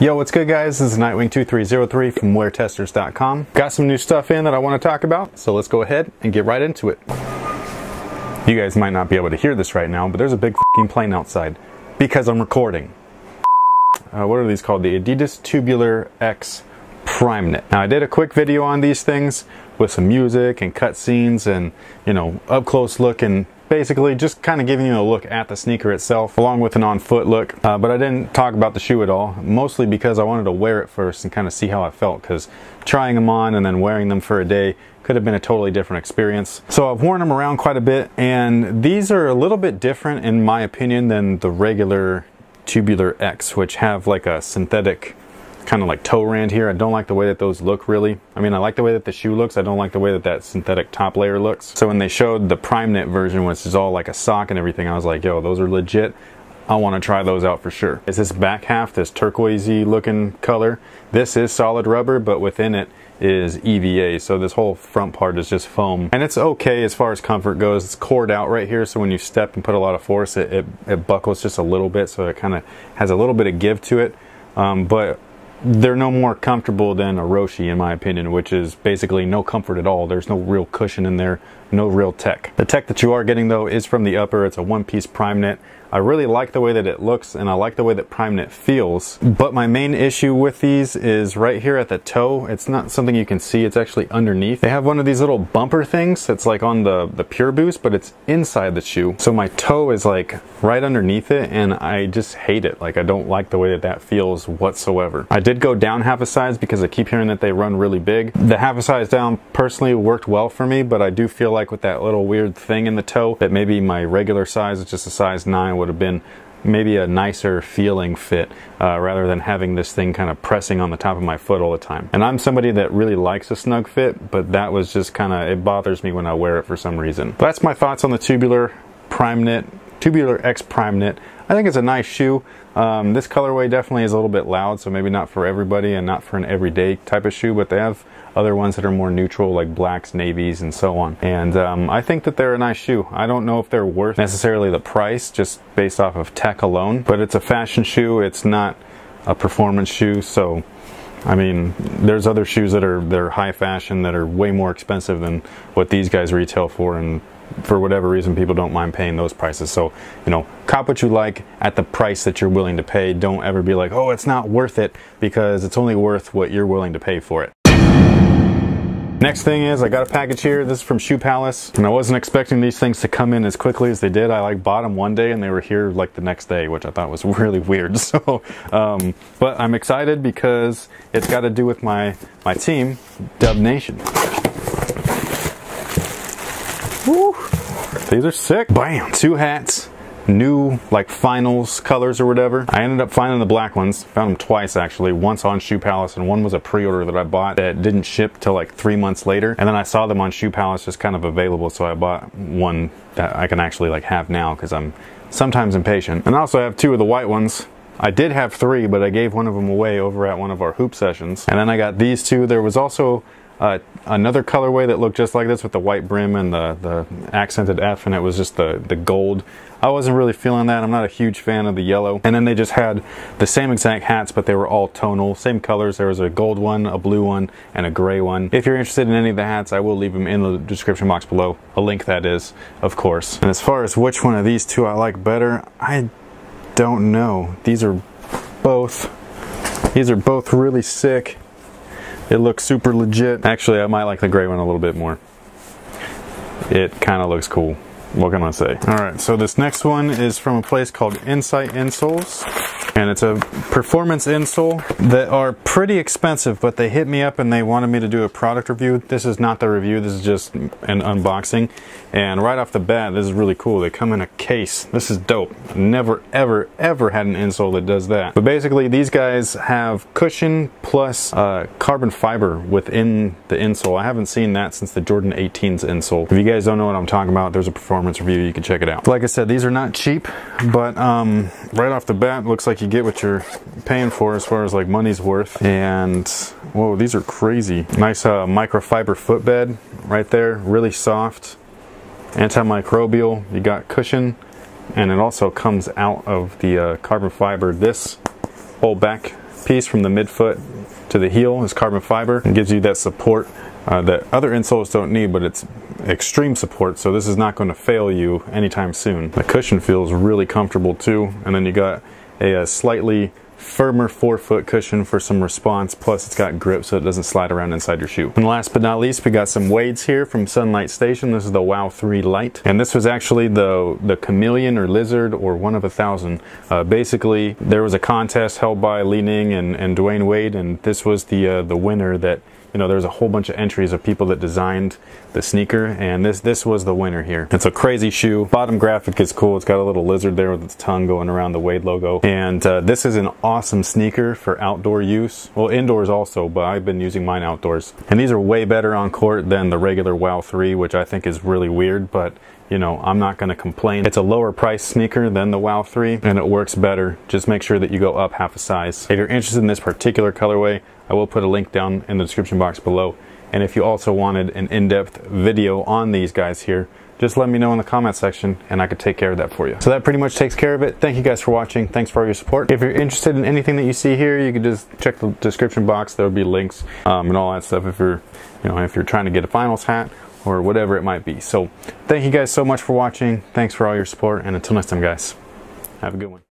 Yo, what's good guys? This is Nightwing2303 from WearTesters.com. Got some new stuff in that I want to talk about, so let's go ahead and get right into it. You guys might not be able to hear this right now, but there's a big f***ing plane outside because I'm recording. What are these called? The Adidas Tubular X Primeknit. Now I did a quick video on these things with some music and cutscenes and, you know, up close look and basically just kind of giving you a look at the sneaker itself along with an on foot look, but I didn't talk about the shoe at all, mostly because I wanted to wear it first and kind of see how I felt, because trying them on and then wearing them for a day could have been a totally different experience. So I've worn them around quite a bit, and these are a little bit different in my opinion than the regular Tubular X, which have like a synthetic kind of like toe rand here. I don't like the way that those look, really. I mean, I like the way that the shoe looks. I don't like the way that that synthetic top layer looks. So when they showed the Primeknit version, which is all like a sock and everything, I was like, yo, those are legit. I want to try those out for sure. It's this back half, this turquoisey looking color. This is solid rubber, but within it is EVA. So this whole front part is just foam. And it's okay as far as comfort goes. It's cored out right here, so when you step and put a lot of force, it buckles just a little bit. So it kind of has a little bit of give to it. But they're no more comfortable than a Roshi in my opinion, which is basically no comfort at all. There's no real cushion in there, no real tech. The tech that you are getting though is from the upper. It's a one-piece Primeknit. I really like the way that it looks and I like the way that Primeknit feels, but my main issue with these is right here at the toe. It's not something you can see, it's actually underneath. They have one of these little bumper things that's like on the Pure Boost, but it's inside the shoe. So my toe is like right underneath it and I just hate it. Like I don't like the way that that feels whatsoever. I did go down half a size because I keep hearing that they run really big. The half a size down personally worked well for me, but I do feel like with that little weird thing in the toe that maybe my regular size, which is a size 9, would have been maybe a nicer feeling fit, rather than having this thing kind of pressing on the top of my foot all the time. And I'm somebody that really likes a snug fit, but that was just kind of, it bothers me when I wear it for some reason. But that's my thoughts on the Tubular X Primeknit. I think it's a nice shoe. This colorway definitely is a little bit loud, so maybe not for everybody and not for an everyday type of shoe, but they have other ones that are more neutral, like blacks, navies, and so on. And I think that they're a nice shoe. I don't know if they're worth necessarily the price just based off of tech alone, but it's a fashion shoe. It's not a performance shoe, so I mean, there's other shoes that are high fashion that are way more expensive than what these guys retail for, and for whatever reason people don't mind paying those prices. So, you know, cop what you like at the price that you're willing to pay. Don't ever be like, oh, it's not worth it, because it's only worth what you're willing to pay for it. Next thing is I got a package here. This is from Shoe Palace, and I wasn't expecting these things to come in as quickly as they did. I like bought them one day and they were here like the next day, which I thought was really weird. So, but I'm excited because it's got to do with my team, Dub Nation. Woo. These are sick. Bam! Two hats, new like finals colors or whatever. I ended up finding the black ones. Found them twice actually. Once on Shoe Palace, and one was a pre-order that I bought that didn't ship till like 3 months later. And then I saw them on Shoe Palace just kind of available, so I bought one that I can actually like have now, because I'm sometimes impatient. And I also have two of the white ones. I did have three, but I gave one of them away over at one of our hoop sessions. And then I got these two. There was also another colorway that looked just like this with the white brim and the accented F, and it was just the gold. I wasn't really feeling that. I'm not a huge fan of the yellow. And then they just had the same exact hats, but they were all tonal, same colors. There was a gold one, a blue one, and a gray one. If you're interested in any of the hats, I will leave them in the description box below. A link, that is, of course. And as far as which one of these two I like better, I don't know. These are both really sick. It looks super legit. Actually, I might like the gray one a little bit more. It kind of looks cool. What can I say? All right, so this next one is from a place called Insite Insoles, and it's a performance insole that are pretty expensive, but they hit me up and they wanted me to do a product review. This is not the review, this is just an unboxing. And right off the bat, this is really cool. They come in a case. This is dope. Never, ever, ever had an insole that does that. But basically, these guys have cushion plus carbon fiber within the insole. I haven't seen that since the Jordan 18's insole. If you guys don't know what I'm talking about, there's a performance review. You can check it out. Like I said, these are not cheap, but right off the bat, looks like you get what you're paying for as far as like money's worth. And whoa, these are crazy. Nice microfiber footbed right there, really soft, antimicrobial. You got cushion, and it also comes out of the carbon fiber. This whole back piece from the midfoot to the heel is carbon fiber and gives you that support that other insoles don't need, but it's extreme support, so this is not going to fail you anytime soon. The cushion feels really comfortable too, and then you got a slightly firmer forefoot cushion for some response, plus it's got grip so it doesn't slide around inside your shoe. And last but not least, we got some Wades here from Sunlight Station. This is the WoW 3 Lite, and this was actually the chameleon or lizard or one of 1,000. Basically, there was a contest held by Li Ning and Dwayne Wade, and this was the winner that, you know, there's a whole bunch of entries of people that designed the sneaker, and this was the winner here. It's a crazy shoe. Bottom graphic is cool. It's got a little lizard there with its tongue going around the Wade logo. And this is an awesome sneaker for outdoor use. Well, indoors also, but I've been using mine outdoors. And these are way better on court than the regular WoW 3, which I think is really weird, but you know, I'm not gonna complain. It's a lower price sneaker than the WoW 3, and it works better. Just make sure that you go up half a size. If you're interested in this particular colorway, I will put a link down in the description box below. And if you also wanted an in-depth video on these guys here, just let me know in the comment section and I could take care of that for you. So that pretty much takes care of it. Thank you guys for watching. Thanks for all your support. If you're interested in anything that you see here, you can just check the description box. There'll be links and all that stuff if you're, you know, if you're trying to get a finals hat or whatever it might be. So thank you guys so much for watching. Thanks for all your support. And until next time, guys, have a good one.